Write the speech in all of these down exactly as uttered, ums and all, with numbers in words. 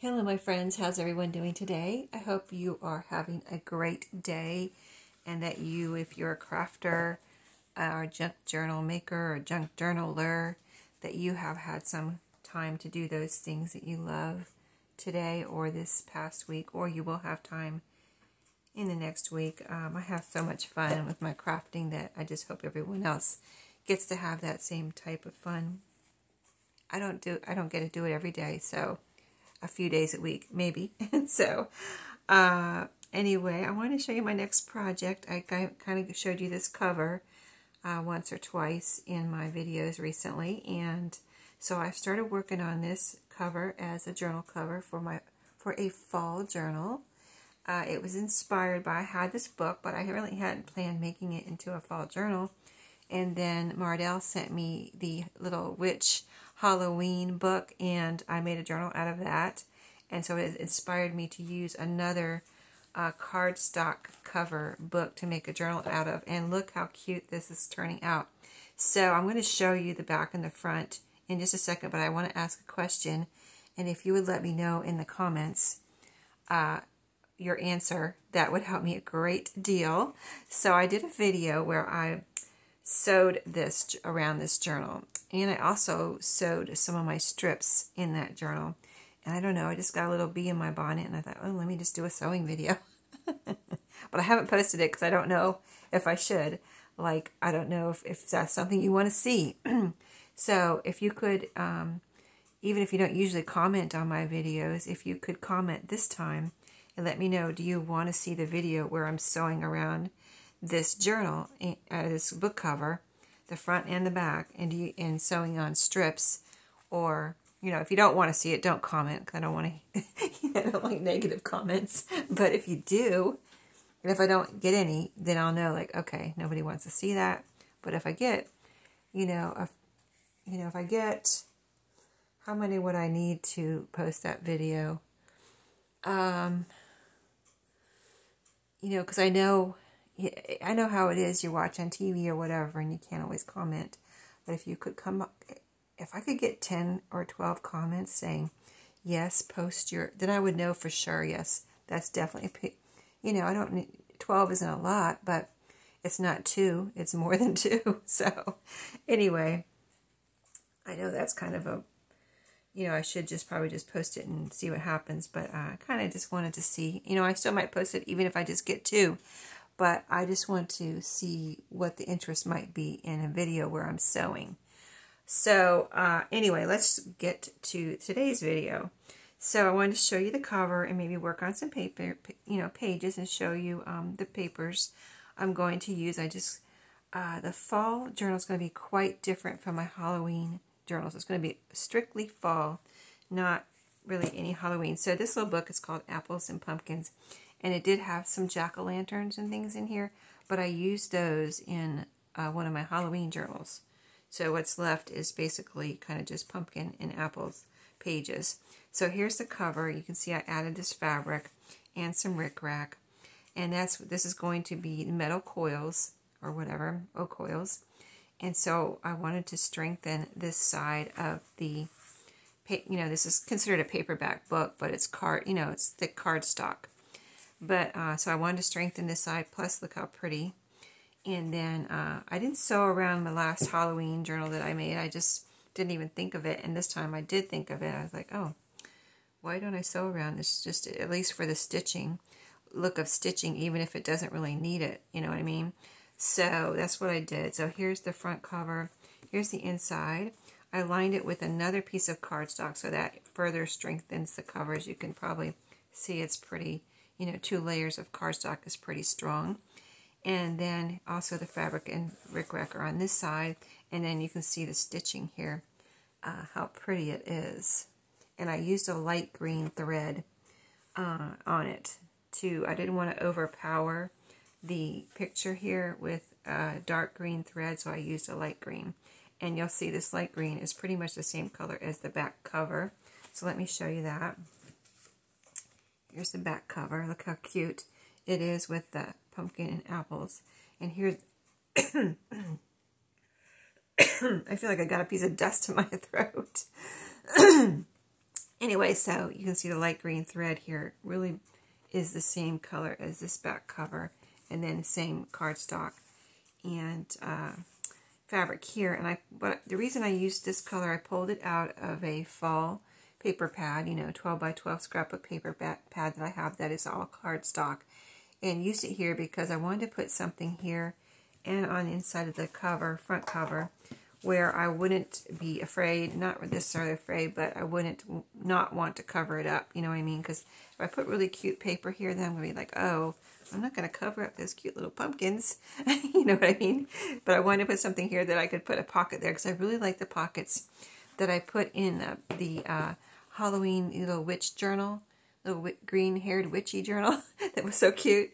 Hello my friends, how's everyone doing today? I hope you are having a great day and that you, if you're a crafter or junk journal maker or junk journaler, that you have had some time to do those things that you love today or this past week, or you will have time in the next week. Um, I have so much fun with my crafting that I just hope everyone else gets to have that same type of fun. I don't do, I don't get to do it every day, so a few days a week, maybe. And so, uh, anyway, I want to show you my next project. I kind of showed you this cover uh, once or twice in my videos recently. And so I've started working on this cover as a journal cover for my for a fall journal. Uh, it was inspired by, I had this book, but I really hadn't planned making it into a fall journal. And then Mardell sent me the Little Witch Halloween book, and I made a journal out of that. And so it inspired me to use another uh, cardstock cover book to make a journal out of. And look how cute this is turning out. So I'm going to show you the back and the front in just a second, but I want to ask a question. And if you would let me know in the comments uh, your answer, that would help me a great deal. So I did a video where I sewed this around this journal, and I also sewed some of my strips in that journal, and I don't know, I just got a little bee in my bonnet and I thought, oh, let me just do a sewing video. But I haven't posted it because I don't know if I should. Like, I don't know if, if that's something you want to see. So if you could, um, even if you don't usually comment on my videos, if you could comment this time and let me know, do you want to see the video where I'm sewing around this journal, uh, this book cover, the front and the back, and you, and sewing on strips? Or, you know, if you don't want to see it, don't comment, because I don't want to, you know, I don't like negative comments. But if you do, and if I don't get any, then I'll know, like, okay, nobody wants to see that. But if I get, you know, if, you know, if I get, how many would I need to post that video? Um, you know, because I know, I know how it is, you watch on T V or whatever, and you can't always comment. But if you could come up, if I could get ten or twelve comments saying, yes, post your, then I would know for sure, yes, that's definitely, you know, I don't, twelve isn't a lot, but it's not two, it's more than two. So anyway, I know that's kind of a, you know, I should just probably just post it and see what happens, but I kind of just wanted to see, you know, I still might post it even if I just get two. But I just want to see what the interest might be in a video where I'm sewing. So uh, anyway, let's get to today's video. So I wanted to show you the cover and maybe work on some paper, you know, pages, and show you um, the papers I'm going to use. I just, uh, the fall journal is going to be quite different from my Halloween journals. It's going to be strictly fall, not really any Halloween. So this little book is called Apples and Pumpkins. And it did have some jack-o'-lanterns and things in here, but I used those in uh, one of my Halloween journals. So what's left is basically kind of just pumpkin and apples pages. So here's the cover. You can see I added this fabric and some rickrack, and that's this is going to be metal coils or whatever, oak coils. And so I wanted to strengthen this side of the, you know, this is considered a paperback book, but it's card, you know, it's thick cardstock. But, uh, so I wanted to strengthen this side, plus look how pretty. And then, uh, I didn't sew around my last Halloween journal that I made. I just didn't even think of it. And this time I did think of it. I was like, oh, why don't I sew around this, just at least for the stitching, look of stitching, even if it doesn't really need it, you know what I mean? So that's what I did. So here's the front cover. Here's the inside. I lined it with another piece of cardstock, so that further strengthens the cover. As you can probably see, it's pretty, you know, two layers of cardstock is pretty strong. And then also the fabric and rickrack are on this side. And then you can see the stitching here, uh, how pretty it is. And I used a light green thread uh, on it too. I didn't want to overpower the picture here with uh, dark green thread, so I used a light green. And you'll see this light green is pretty much the same color as the back cover. So let me show you that. Here's the back cover. Look how cute it is with the pumpkin and apples. And here's, I feel like I got a piece of dust in my throat. Anyway, so you can see the light green thread here really is the same color as this back cover, and then the same cardstock and uh, fabric here. And I, but the reason I used this color, I pulled it out of a fall paper pad, you know, twelve by twelve scrapbook paper pad that I have that is all cardstock, and used it here because I wanted to put something here and on the inside of the cover, front cover, where I wouldn't be afraid, not necessarily afraid, but I wouldn't not want to cover it up, you know what I mean? Because if I put really cute paper here, then I'm going to be like, oh, I'm not going to cover up those cute little pumpkins, you know what I mean? But I wanted to put something here that I could put a pocket there, because I really like the pockets that I put in the, the uh, Halloween little witch journal, the green-haired witchy journal that was so cute.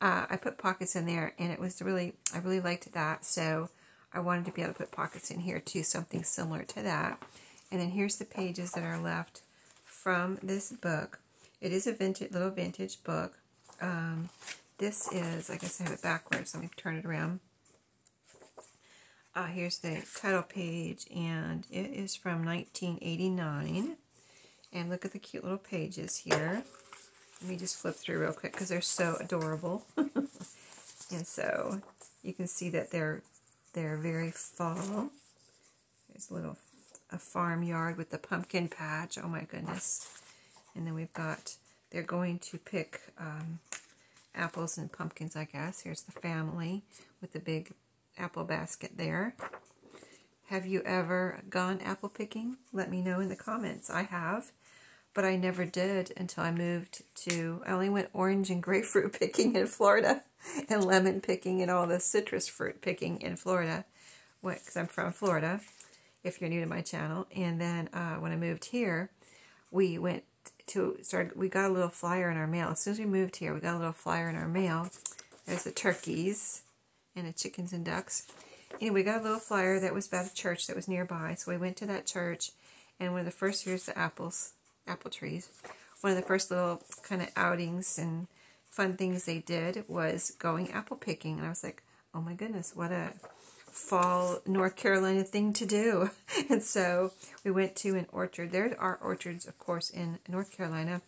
Uh, I put pockets in there, and it was really, I really liked that, so I wanted to be able to put pockets in here too, something similar to that. And then here's the pages that are left from this book. It is a vintage, little vintage book. Um, this is, I guess I have it backwards, let me turn it around. Uh, here's the title page, and it is from nineteen eighty-nine. And look at the cute little pages here. Let me just flip through real quick because they're so adorable. And so you can see that they're they're very fall. There's a little a farmyard with the pumpkin patch. Oh my goodness! And then we've got they're going to pick um, apples and pumpkins, I guess. Here's the family with the big apple basket there. Have you ever gone apple picking? Let me know in the comments. I have, but I never did until I moved to, I only went orange and grapefruit picking in Florida and lemon picking and all the citrus fruit picking in Florida, because I'm from Florida, if you're new to my channel. And then uh, when I moved here, we went to, started, we got a little flyer in our mail. As soon as we moved here, we got a little flyer in our mail. There's the turkeys and the chickens and ducks. Anyway, we got a little flyer that was about a church that was nearby, so we went to that church, and one of the first, here's the apples, apple trees, one of the first little kind of outings and fun things they did was going apple picking, and I was like, oh my goodness, what a fall North Carolina thing to do. And so we went to an orchard. There are orchards, of course, in North Carolina,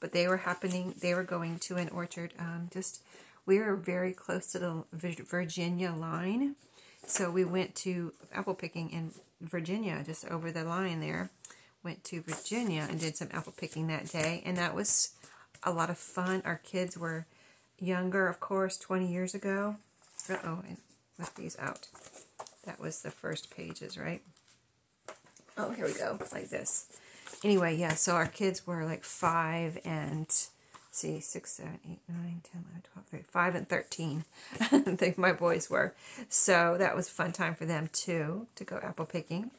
but they were happening, they were going to an orchard, um, just, we were very close to the Virginia line. So we went to apple picking in Virginia, just over the line there. Went to Virginia and did some apple picking that day, and that was a lot of fun. Our kids were younger, of course, twenty years ago. Uh-oh, I left these out. That was the first pages, right? Oh, here we go, like this. Anyway, yeah, so our kids were like five and... see, six, seven, eight, nine, ten, eleven, twelve, thirteen, five and thirteen, I think my boys were. So that was a fun time for them, too, to go apple picking.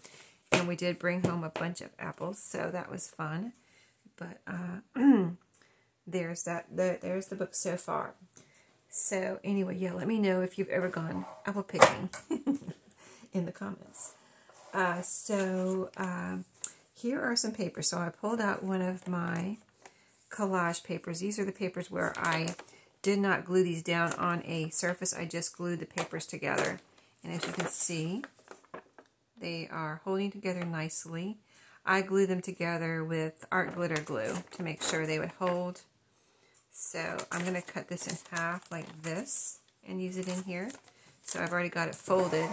And we did bring home a bunch of apples, so that was fun. But uh, there's that. The, there's the book so far. So anyway, yeah, let me know if you've ever gone apple picking in the comments. Uh, so uh, here are some papers. So I pulled out one of my collage papers. These are the papers where I did not glue these down on a surface. I just glued the papers together. And as you can see, they are holding together nicely. I glued them together with art glitter glue to make sure they would hold. So I'm going to cut this in half like this and use it in here. So I've already got it folded.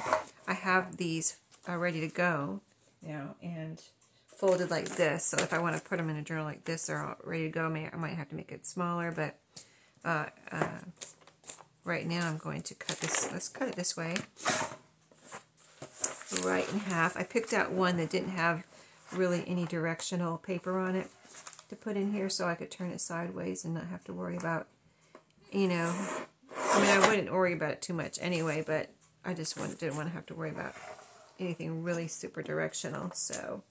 I have these uh, ready to go now and folded like this, so if I want to put them in a journal like this, they're all ready to go. I might have to make it smaller, but uh, uh, right now I'm going to cut this. Let's cut it this way, right in half. I picked out one that didn't have really any directional paper on it to put in here, so I could turn it sideways and not have to worry about, you know, I mean, I wouldn't worry about it too much anyway, but I just wanted, didn't want to have to worry about anything really super directional, so...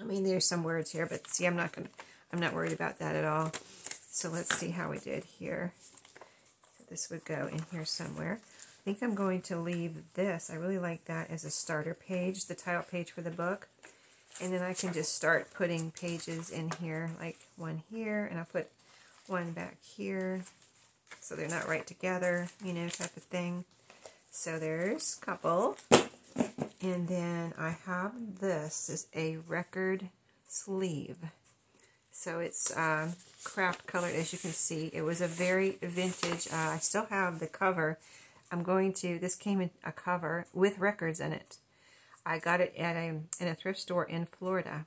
I mean, there's some words here, but see, I'm not gonna, I'm not worried about that at all. So let's see how we did here. So this would go in here somewhere. I think I'm going to leave this. I really like that as a starter page, the title page for the book. And then I can just start putting pages in here, like one here, and I'll put one back here. So they're not right together, you know, type of thing. So there's a couple. And then I have this, this is a record sleeve. So it's uh, craft colored, as you can see. It was a very vintage. Uh, I still have the cover. I'm going to, this came in a cover with records in it. I got it at a, in a thrift store in Florida,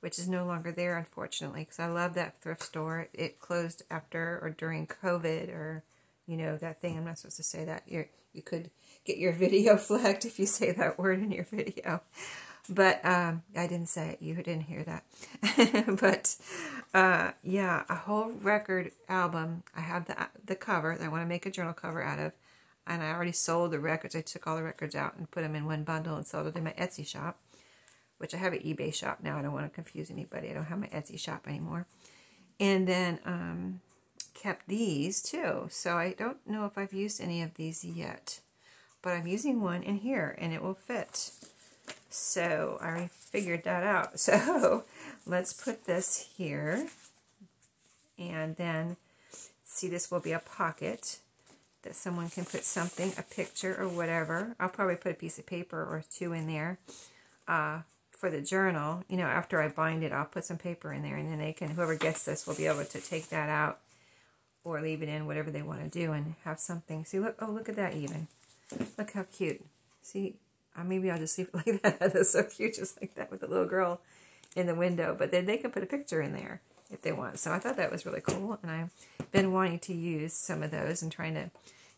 which is no longer there, unfortunately, because I love that thrift store. It closed after or during COVID, or, you know, that thing. I'm not supposed to say that. You're, you could get your video flagged if you say that word in your video. But um, I didn't say it. You didn't hear that. But, uh, yeah, a whole record album. I have the, the cover that I want to make a journal cover out of. And I already sold the records. I took all the records out and put them in one bundle and sold it in my Etsy shop, which I have an eBay shop now. I don't want to confuse anybody. I don't have my Etsy shop anymore. And then um, kept these too. So I don't know if I've used any of these yet, but I'm using one in here and it will fit. So I already figured that out. So let's put this here, and then see, this will be a pocket that someone can put something, a picture or whatever. I'll probably put a piece of paper or two in there. Uh, For the journal, you know, after I bind it, I'll put some paper in there, and then they can, whoever gets this will be able to take that out or leave it in, whatever they want to do, and have something. See, look, oh, look at that even. Look how cute. See, uh, maybe I'll just leave it like that. That's so cute, just like that with the little girl in the window. But then they can put a picture in there if they want. So I thought that was really cool, and I've been wanting to use some of those and trying to,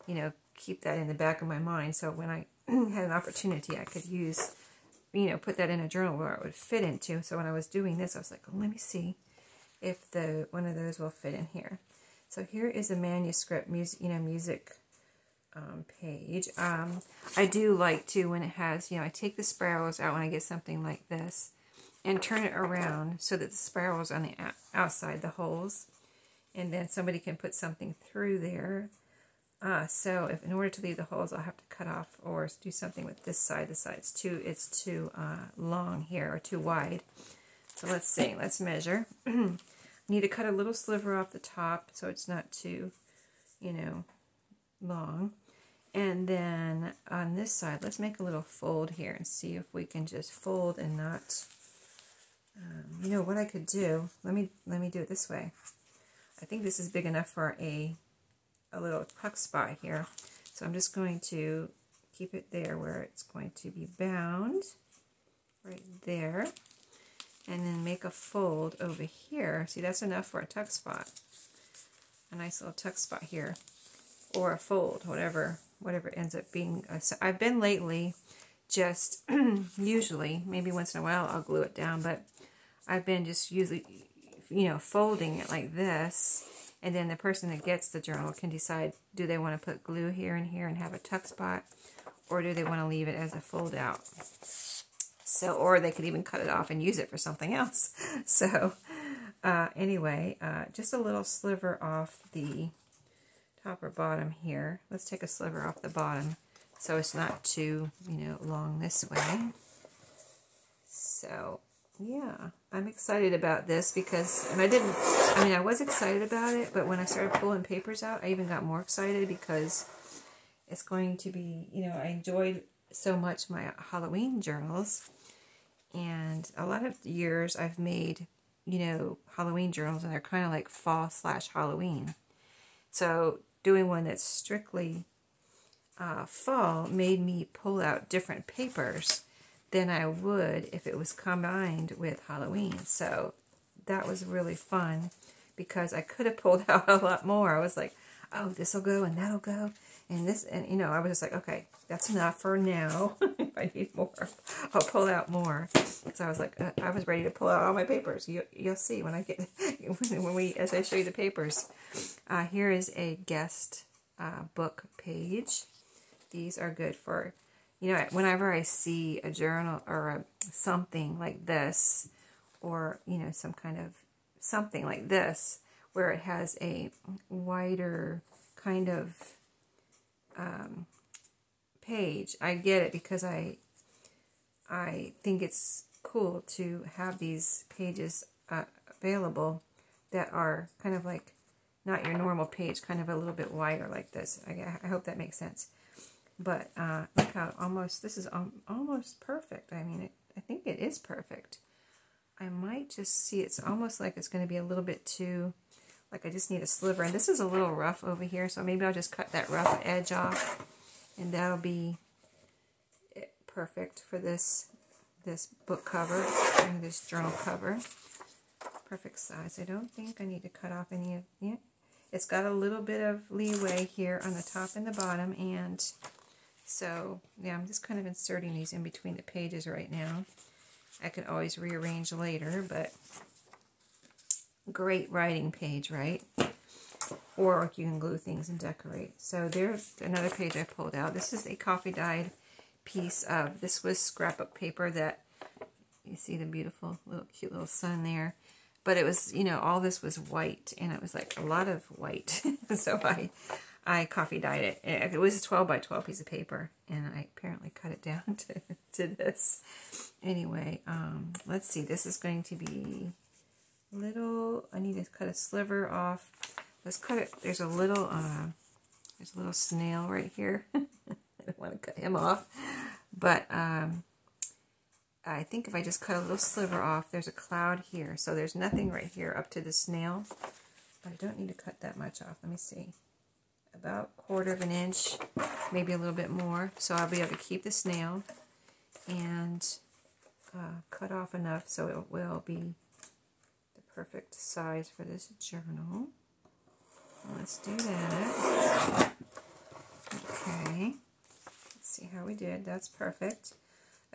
you know, keep that in the back of my mind. So when I had an opportunity, I could use, you know, put that in a journal where it would fit into. So when I was doing this, I was like, well, let me see if the one of those will fit in here. So here is a manuscript music, you know, music um, page. Um, I do like to, when it has, you know, I take the spirals out when I get something like this and turn it around so that the spirals on the outside, the holes, and then somebody can put something through there. Uh, so if in order to leave the holes, I'll have to cut off or do something with this side. The side's too, it's too uh, long here, or too wide. So let's see. Let's measure. Need to cut a little sliver off the top so it's not too, you know, long. And then on this side, let's make a little fold here and see if we can just fold and not. Um, you know what I could do? Let me let me do it this way. I think this is big enough for a. a little tuck spot here. So I'm just going to keep it there where it's going to be bound, right there, and then make a fold over here. See, that's enough for a tuck spot, a nice little tuck spot here, or a fold, whatever whatever ends up being. So I've been lately just usually, maybe once in a while I'll glue it down, but I've been just usually, you know, folding it like this. And then the person that gets the journal can decide, do they want to put glue here and here and have a tuck spot, or do they want to leave it as a fold out? So, or they could even cut it off and use it for something else. So uh, anyway, uh, just a little sliver off the top or bottom here. Let's take a sliver off the bottom so it's not too, you know, long this way. So yeah, I'm excited about this because, and I didn't, I mean, I was excited about it, but when I started pulling papers out, I even got more excited because it's going to be, you know, I enjoyed so much my Halloween journals, and a lot of years I've made, you know, Halloween journals, and they're kind of like fall slash Halloween. So doing one that's strictly uh, fall made me pull out different papers than I would if it was combined with Halloween. So that was really fun because I could have pulled out a lot more. I was like, oh, this will go and that'll go and this, and you know, I was just like, okay, that's enough for now. If I need more, I'll pull out more. Because I was like, uh, I was ready to pull out all my papers. You, you'll see when I get when we as I show you the papers. Uh, here is a guest uh, book page. These are good for, you know, whenever I see a journal or a, something like this, or, you know, some kind of something like this, where it has a wider kind of um, page, I get it because I, I think it's cool to have these pages uh, available that are kind of like not your normal page, kind of a little bit wider like this. I, I hope that makes sense. But uh, look how almost, this is um, almost perfect. I mean, it, I think it is perfect. I might just see, it's almost like it's going to be a little bit too, like I just need a sliver. And this is a little rough over here, so maybe I'll just cut that rough edge off, and that'll be perfect for this this book cover and this journal cover. Perfect size. I don't think I need to cut off any of it. It's got a little bit of leeway here on the top and the bottom, and so yeah, I'm just kind of inserting these in between the pages right now. I could always rearrange later, but great writing page, right? Or you can glue things and decorate. So there's another page I pulled out. This is a coffee dyed piece of, this was scrapbook paper that, you see the beautiful little cute little sun there. But it was, you know, all this was white, and it was like a lot of white. So I I coffee dyed it. It was a twelve by twelve piece of paper, and I apparently cut it down to, to this. Anyway, um, let's see. This is going to be a little, I need to cut a sliver off. Let's cut it. There's a little, uh, there's a little snail right here. I don't want to cut him off. But um, I think if I just cut a little sliver off, there's a cloud here. So there's nothing right here up to the snail. But I don't need to cut that much off. Let me see. About a quarter of an inch, maybe a little bit more. So I'll be able to keep the snail and uh, cut off enough so it will be the perfect size for this journal. Let's do that. Okay. Let's see how we did. That's perfect.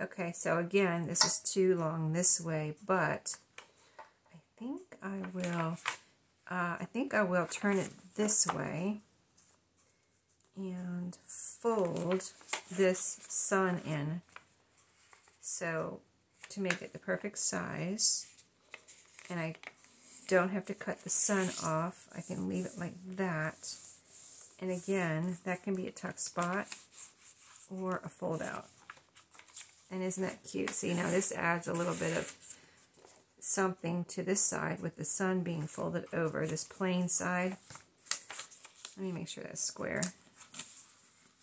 Okay, so again, this is too long this way, but I think I will, uh, I think I will turn it this way and fold this sun in, so to make it the perfect size. And I don't have to cut the sun off. I can leave it like that, and again, that can be a tuck spot or a fold out. And isn't that cute? See, now this adds a little bit of something to this side with the sun being folded over this plain side. Let me make sure that's square.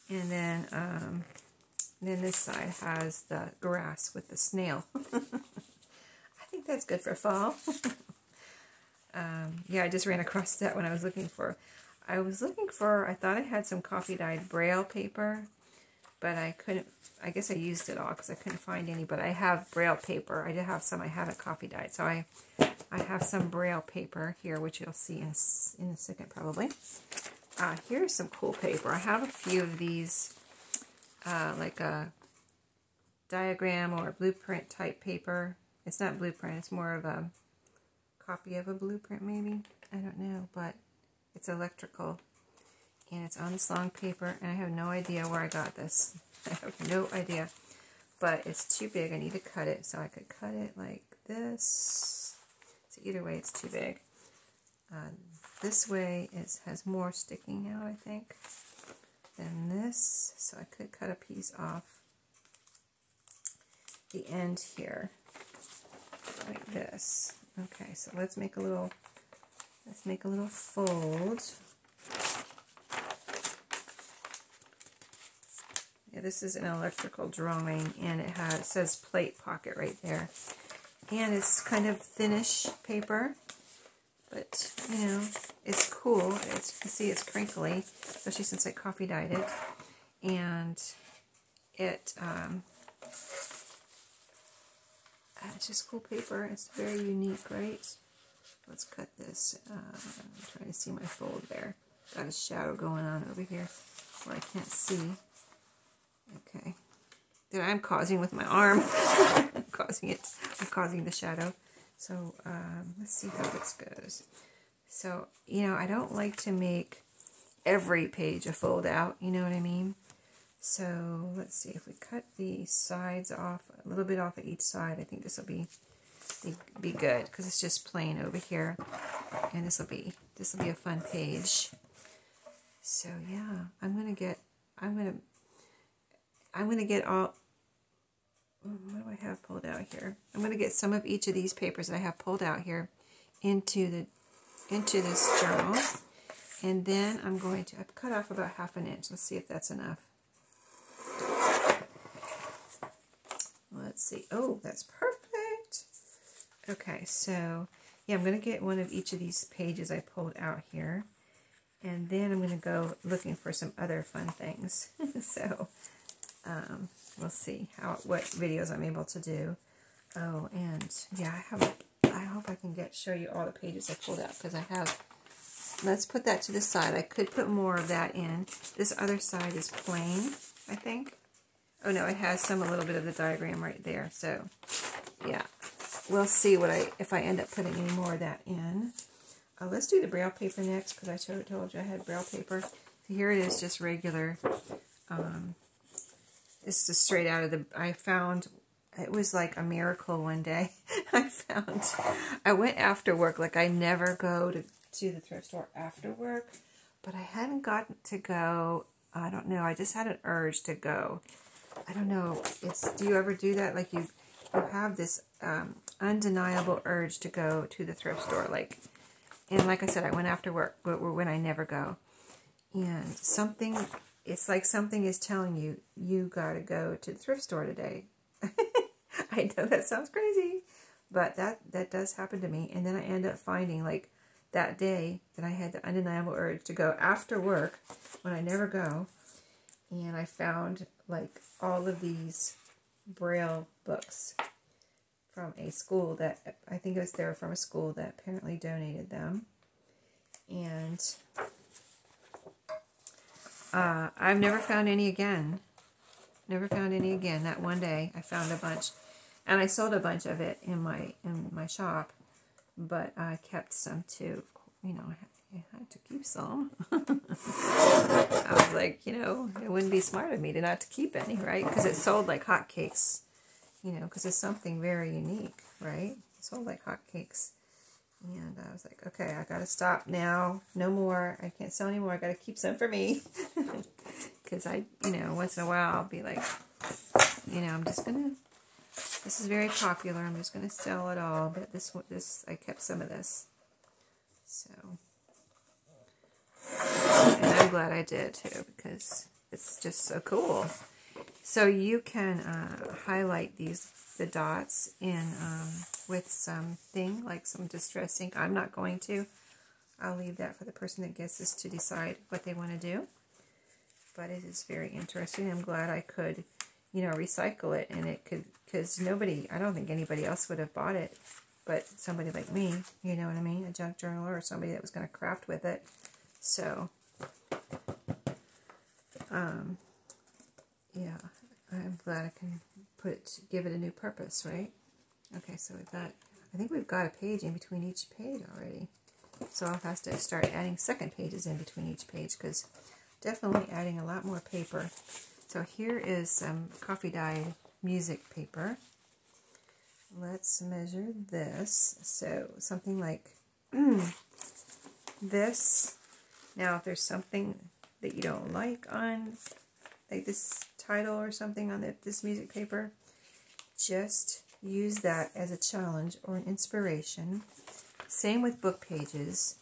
And then, um, then this side has the grass with the snail. I think that's good for fall. um, yeah, I just ran across that when I was looking for, I was looking for, I thought I had some coffee dyed braille paper, but I couldn't, I guess I used it all because I couldn't find any, but I have braille paper. I did have some I haven't coffee dyed, so I, I have some braille paper here, which you'll see in, in a second probably. Uh, here's some cool paper. I have a few of these, uh, like a diagram or a blueprint type paper. It's not blueprint, it's more of a copy of a blueprint maybe. I don't know, but it's electrical. And it's on this long paper, and I have no idea where I got this. I have no idea. But it's too big, I need to cut it. So I could cut it like this. So either way, it's too big. Uh, This way it has more sticking out, I think, than this. So I could cut a piece off the end here, like this. Okay, so let's make a little, let's make a little fold. Yeah, this is an electrical drawing, and it has, it says plate pocket right there, and it's kind of thinnish paper. But, you know, it's cool. It's, you can see it's crinkly, especially since I coffee dyed it. And it, um, it's just cool paper. It's very unique, right? Let's cut this. Uh, I'm trying to see my fold there. Got a shadow going on over here where I can't see. Okay. That I'm causing with my arm. I'm causing it. I'm causing the shadow. So um, let's see how this goes. So, you know, I don't like to make every page a fold out, you know what I mean? So let's see if we cut the sides off, a little bit off of each side. I think this will be be good because it's just plain over here, and this will be this will be a fun page. So yeah, I'm gonna get I'm gonna I'm gonna get all. What do I have pulled out here? I'm going to get some of each of these papers that I have pulled out here into the into this journal, and then I'm going to I've cut off about half an inch. Let's see if that's enough. Let's see. Oh, that's perfect. Okay, so yeah, I'm going to get one of each of these pages I pulled out here, and then I'm going to go looking for some other fun things. So um, we'll see how what videos I'm able to do. Oh, and yeah, I have. I hope I can get show you all the pages I pulled out, because I have. Let's put that to the side. I could put more of that in. This other side is plain, I think. Oh no, it has some a little bit of the diagram right there. So yeah, we'll see what I if I end up putting any more of that in. Uh, let's do the brow paper next, because I told, told you I had brow paper. So here it is, just regular. Um, it's just straight out of the. I found. It was like a miracle one day. I found, I went after work, like I never go to, to the thrift store after work, but I hadn't gotten to go, I don't know, I just had an urge to go. I don't know, it's, do you ever do that? Like you, you have this um, undeniable urge to go to the thrift store, like, and like I said, I went after work, when I never go. And something, it's like something is telling you, you gotta go to the thrift store today. I know that sounds crazy, but that, that does happen to me. And then I end up finding, like, that day that I had the undeniable urge to go after work when I never go. And I found, like, all of these Braille books from a school that, I think it was they were from a school that apparently donated them. And uh, I've never found any again. Never found any again. That one day I found a bunch, and I sold a bunch of it in my in my shop, but I kept some too. You know, I had, I had to keep some. I was like, you know, it wouldn't be smart of me to not to keep any, right? Because it sold like hotcakes. You know, because it's something very unique, right? It sold like hotcakes, and I was like, okay, I gotta stop now. No more. I can't sell anymore. I gotta keep some for me. Because I, you know, once in a while I'll be like, you know, I'm just gonna. This is very popular. I'm just gonna sell it all. But this, this, I kept some of this. So, and I'm glad I did too, because it's just so cool. So you can uh, highlight these the dots in um, with something like some distress ink. I'm not going to. I'll leave that for the person that gets this to decide what they want to do. But it is very interesting. I'm glad I could, you know, recycle it, and it could, because nobody, I don't think anybody else would have bought it, but somebody like me, you know what I mean, a junk journaler or somebody that was going to craft with it. So, um, yeah, I'm glad I can put it, give it a new purpose, right? Okay, so we've got, I think we've got a page in between each page already. So I'll have to start adding second pages in between each page, because definitely adding a lot more paper. So here is some coffee dyed music paper. Let's measure this. So something like this. Now if there's something that you don't like on, like this title or something on the, this music paper, just use that as a challenge or an inspiration. Same with book pages.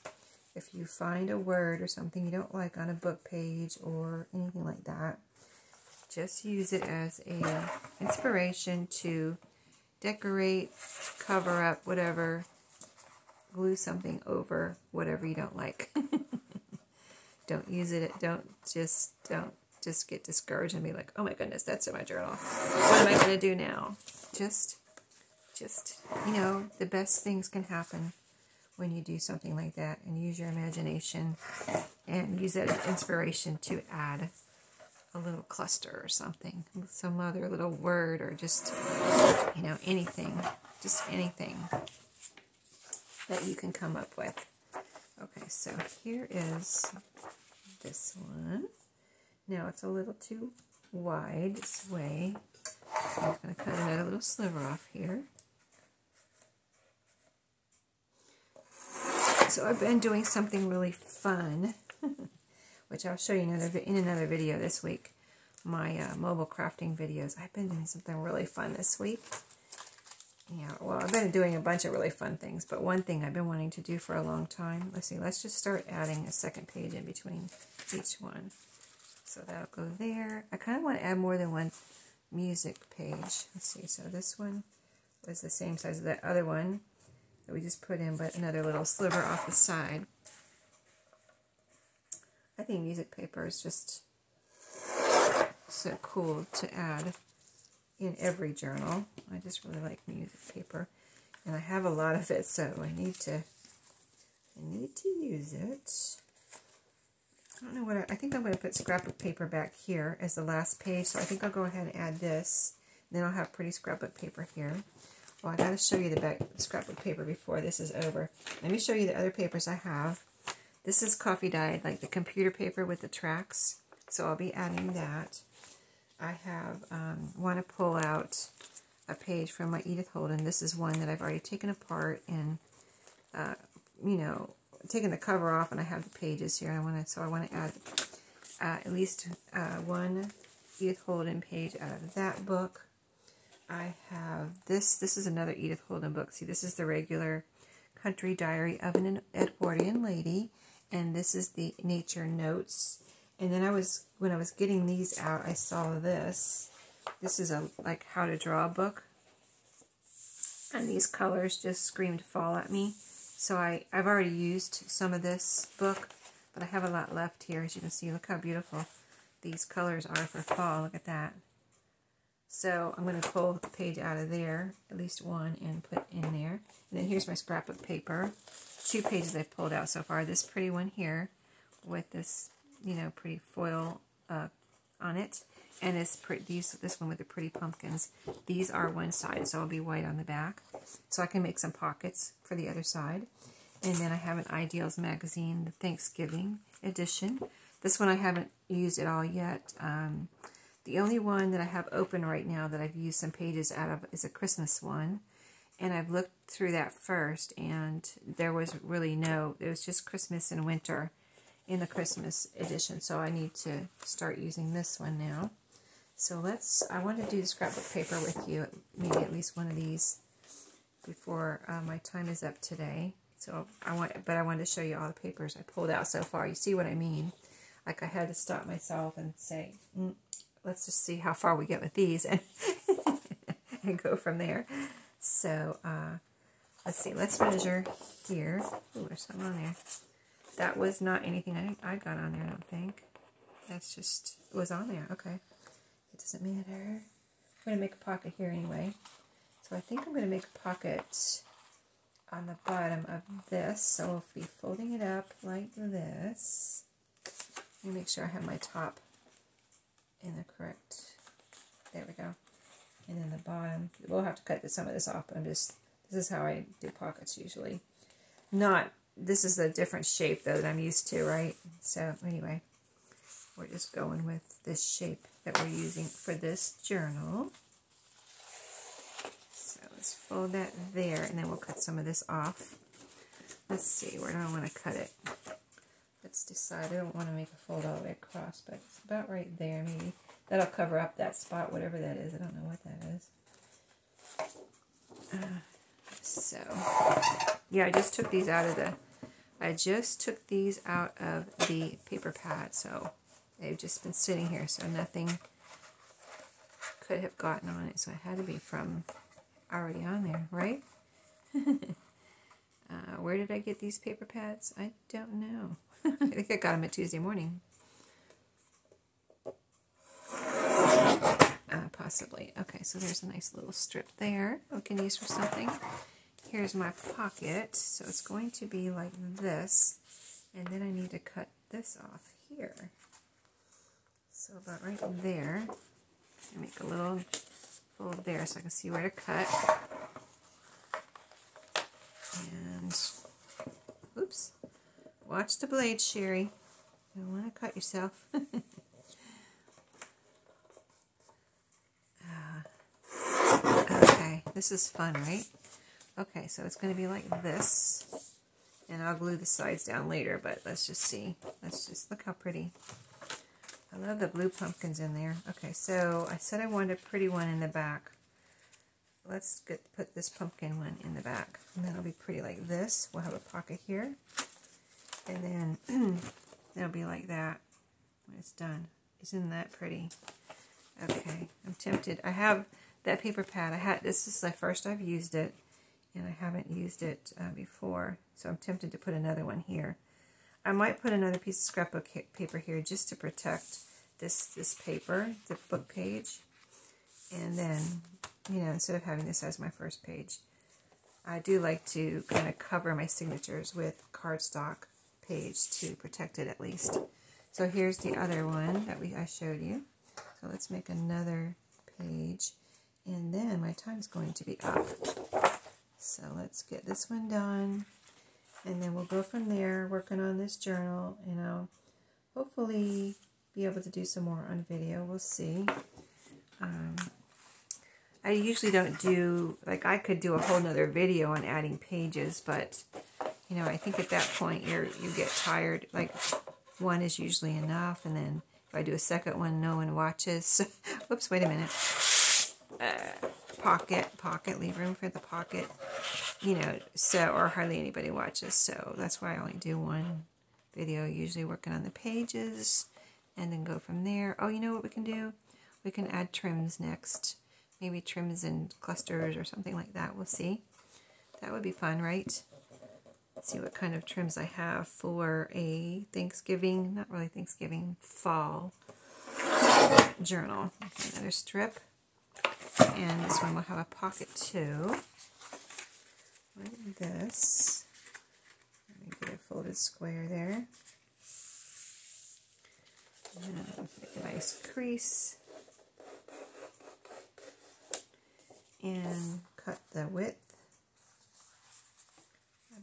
If you find a word or something you don't like on a book page or anything like that, just use it as a inspiration to decorate, cover up, whatever, glue something over whatever you don't like. Don't use it, don't just, don't just get discouraged and be like, oh my goodness, that's in my journal. What am I gonna do now? Just, just, you know, the best things can happen when you do something like that, and use your imagination and use that as inspiration to add a little cluster or something, some other little word, or just, you know, anything, just anything that you can come up with. Okay, so here is this one. Now it's a little too wide this way. I'm just going to cut another little sliver off here. So I've been doing something really fun, which I'll show you another, in another video this week, my uh, mobile crafting videos. I've been doing something really fun this week. Yeah, well, I've been doing a bunch of really fun things, but one thing I've been wanting to do for a long time. Let's see, let's just start adding a second page in between each one. So that'll go there. I kind of want to add more than one music page. Let's see, so this one was the same size as that other one. that we just put in, but another little sliver off the side. I think music paper is just so cool to add in every journal. I just really like music paper, and I have a lot of it, so I need to I need to use it. I don't know what I, I think I'm going to put scrapbook paper back here as the last page, so I think I'll go ahead and add this. And then I'll have pretty scrapbook paper here. Well, I got to show you the back scrapbook paper before this is over. Let me show you the other papers I have. This is coffee dyed, like the computer paper with the tracks, so I'll be adding that. I have um, want to pull out a page from my Edith Holden. This is one that I've already taken apart and uh, you know, taken the cover off, and I have the pages here. I want to, so I want to add uh, at least uh, one Edith Holden page out of that book. I have this. This is another Edith Holden book. See, this is the regular Country Diary of an Edwardian Lady, and this is the Nature Notes. And then I was, when I was getting these out, I saw this. This is a like how to draw book, and these colors just screamed fall at me. So I, I've already used some of this book, but I have a lot left here. As you can see, look how beautiful these colors are for fall. Look at that. So I'm going to pull the page out of there, at least one, and put in there. And then here's my scrapbook paper. Two pages I've pulled out so far. This pretty one here with this, you know, pretty foil uh, on it. And this, these, this one with the pretty pumpkins. These are one side, so I'll be white on the back. So I can make some pockets for the other side. And then I have an Ideals magazine, the Thanksgiving edition. This one I haven't used at all yet. Um, the only one that I have open right now that I've used some pages out of is a Christmas one. And I've looked through that first, and there was really no, it was just Christmas and winter in the Christmas edition. So I need to start using this one now. So let's, I want to do the scrapbook paper with you, maybe at least one of these before uh, my time is up today. So I want, but I wanted to show you all the papers I pulled out so far. You see what I mean? Like I had to stop myself and say, mm, let's just see how far we get with these and, and go from there. So uh, let's see, let's measure here. Ooh, there's something on there. That was not anything I, I got on there, I don't think. That's just, it was on there, okay. It doesn't matter. I'm going to make a pocket here anyway. So I think I'm going to make a pocket on the bottom of this. So I'll be folding it up like this. Let me make sure I have my top in the correct. There we go. And then the bottom. We'll have to cut some of this off. But I'm just, this is how I do pockets usually. Not, this is a different shape though that I'm used to, right? So anyway. We're just going with this shape that we're using for this journal. So let's fold that there, and then we'll cut some of this off. Let's see, where do I want to cut it? Let's decide. I don't want to make a fold all the way across, but it's about right there. Maybe that'll cover up that spot, whatever that is. I don't know what that is. Uh, so, yeah, I just took these out of the I just took these out of the paper pad, so they've just been sitting here, so nothing could have gotten on it, so it had to be from already on there, right? uh, where did I get these paper pads? I don't know. I think I got them at Tuesday morning. Uh, possibly. Okay, so there's a nice little strip there we can use for something. Here's my pocket, so it's going to be like this, and then I need to cut this off here. So about right there, I make a little fold there so I can see where to cut. And, oops, watch the blade, Sherry. You don't want to cut yourself. uh, okay, this is fun, right? Okay, so it's going to be like this, and I'll glue the sides down later, but let's just see. Let's just, look how pretty. I love the blue pumpkins in there. Okay, so I said I wanted a pretty one in the back. Let's get, put this pumpkin one in the back, and that'll be pretty like this. We'll have a pocket here, and then it'll be like that when it's done. Isn't that pretty? Okay, I'm tempted. I have that paper pad. I had, this is the first I've used it. and I haven't used it uh, before, so I'm tempted to put another one here. I might put another piece of scrapbook paper here just to protect this, this paper, the book page. And then, you know, instead of having this as my first page, I do like to kind of cover my signatures with cardstock page to protect it at least. So here's the other one that we I showed you. So let's make another page. And then my time's going to be up. So let's get this one done. And then we'll go from there, working on this journal, and I'll hopefully be able to do some more on video. We'll see. Um, I usually don't do, like I could do a whole nother video on adding pages, but, you know, I think at that point you're, you get tired. Like, one is usually enough, and then if I do a second one, no one watches. Whoops, wait a minute. Uh, pocket, pocket, leave room for the pocket. You know, so, or hardly anybody watches, so that's why I only do one video, usually working on the pages, and then go from there. Oh, you know what we can do? We can add trims next. Maybe trims and clusters or something like that. We'll see. That would be fun, right? Let's see what kind of trims I have for a Thanksgiving, not really Thanksgiving, fall journal. Another strip. And this one will have a pocket too. Like this. Let me get a folded square there. And make a nice crease. And cut the width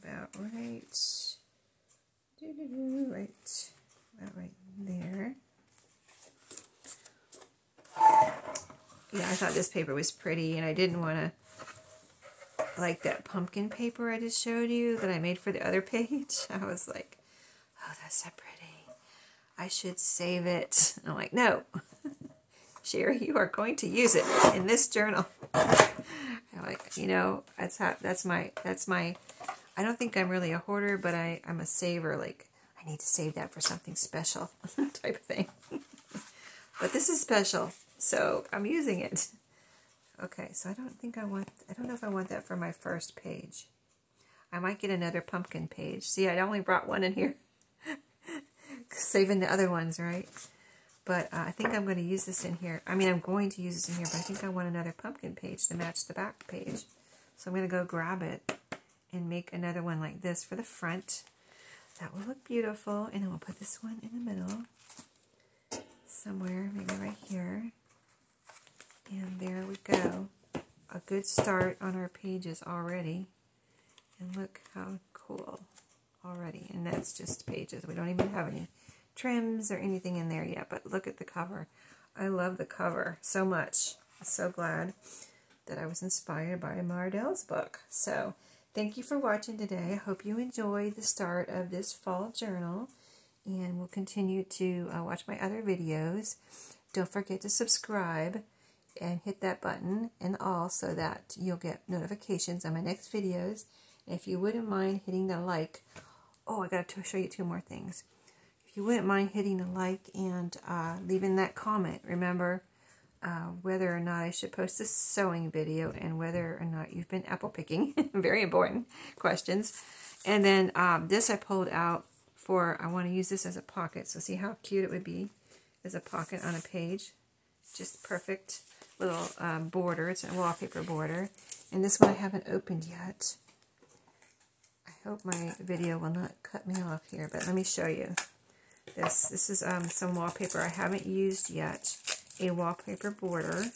about right, doo-doo-doo, right, about right there. Yeah, I thought this paper was pretty, and I didn't want to, like that pumpkin paper I just showed you that I made for the other page. I was like, oh, that's so pretty. I should save it. And I'm like, no. Sherry, you are going to use it in this journal. I'm like, you know, that's how, that's my, that's my, I don't think I'm really a hoarder, but I, I'm a saver. Like, I need to save that for something special type of thing. But this is special, so I'm using it. Okay, so I don't think I want, I don't know if I want that for my first page. I might get another pumpkin page. See, I only brought one in here. Saving the other ones, right? But uh, I think I'm going to use this in here. I mean, I'm going to use this in here, but I think I want another pumpkin page to match the back page. So I'm going to go grab it and make another one like this for the front. That will look beautiful. And then we'll put this one in the middle somewhere, maybe right here. And there we go. A good start on our pages already. And look how cool already. And that's just pages. We don't even have any trims or anything in there yet, but look at the cover. I love the cover so much. I'm so glad that I was inspired by Mardell's book. So thank you for watching today. I hope you enjoyed the start of this fall journal, and we'll continue to uh, watch my other videos. Don't forget to subscribe and hit that button and all so that you'll get notifications on my next videos. And if you wouldn't mind hitting the like, oh, I got to show you two more things. If you wouldn't mind hitting a like and uh, leaving that comment, remember uh, whether or not I should post a sewing video and whether or not you've been apple picking. Very important questions. And then um, this I pulled out for, I want to use this as a pocket. So see how cute it would be as a pocket on a page. Just perfect little um, border. It's a wallpaper border. And this one I haven't opened yet. I hope my video will not cut me off here, but let me show you. This this is um, some wallpaper I haven't used yet, a wallpaper border,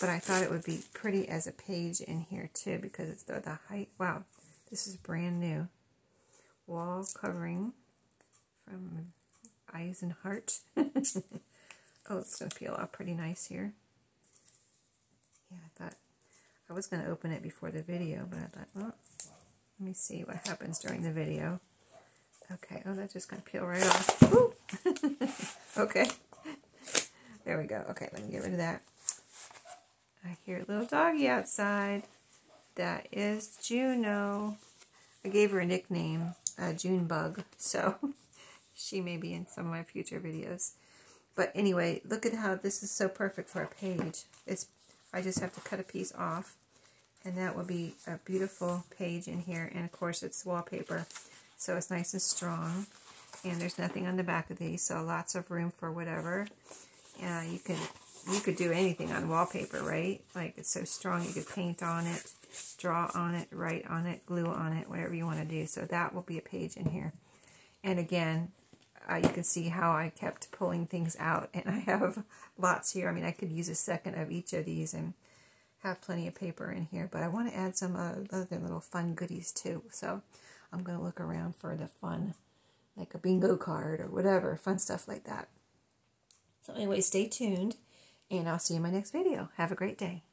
but I thought it would be pretty as a page in here too because it's the, the height. Wow, this is brand new. Wall covering from Eisenhart. Oh, it's going to peel off pretty nice here. Yeah, I thought I was going to open it before the video, but I thought, well, let me see what happens during the video. Okay, oh, that just got peeled right off. Okay, there we go. Okay, let me get rid of that. I hear a little doggy outside. That is Juno. I gave her a nickname, uh, June Bug, so she may be in some of my future videos. But anyway, look at how this is so perfect for a page. It's, I just have to cut a piece off and that will be a beautiful page in here. And of course it's wallpaper, so it's nice and strong, and there's nothing on the back of these, so lots of room for whatever. Uh, you can you could do anything on wallpaper, right? Like, it's so strong, you could paint on it, draw on it, write on it, glue on it, whatever you want to do. So that will be a page in here. And again, uh, you can see how I kept pulling things out, and I have lots here. I mean, I could use a second of each of these and have plenty of paper in here, but I want to add some other little fun goodies too. So I'm going to look around for the fun, like a bingo card or whatever, fun stuff like that. So anyway, stay tuned, and I'll see you in my next video. Have a great day.